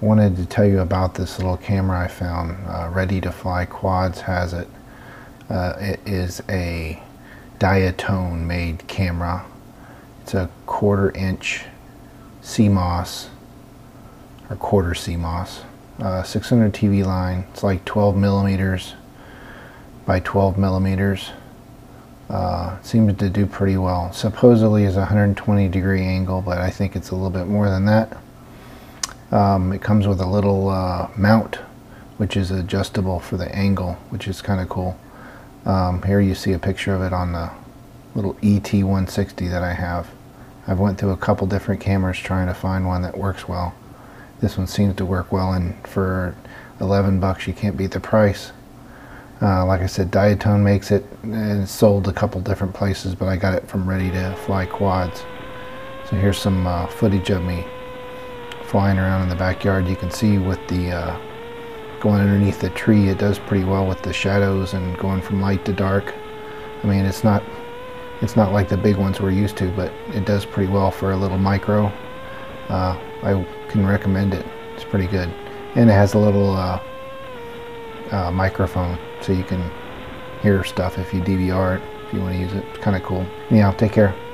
wanted to tell you about this little camera I found. Ready to Fly Quads has it. It is a Diatone made camera. It's a 1/4 inch CMOS or 1/4 CMOS 600 TV line. It's like 12 millimeters by 12 millimeters. Seems to do pretty well. Supposedly is a 120-degree angle, but I think it's a little bit more than that. It comes with a little mount, which is adjustable for the angle, which is kind of cool. Here you see a picture of it on the little ET160 that I have. I've went through a couple different cameras trying to find one that works well. This one seems to work well, and for 11 bucks you can't beat the price. Like I said, Diatone makes it, and it's sold a couple different places, but I got it from Ready to Fly Quads. So here's some footage of me flying around in the backyard. You can see with the going underneath the tree, it does pretty well with the shadows and going from light to dark. I mean, it's not like the big ones we're used to, but it does pretty well for a little micro. I can recommend it. It's pretty good, and it has a little microphone, so you can hear stuff if you DVR it, if you want to use it. It's kind of cool. Yeah, take care.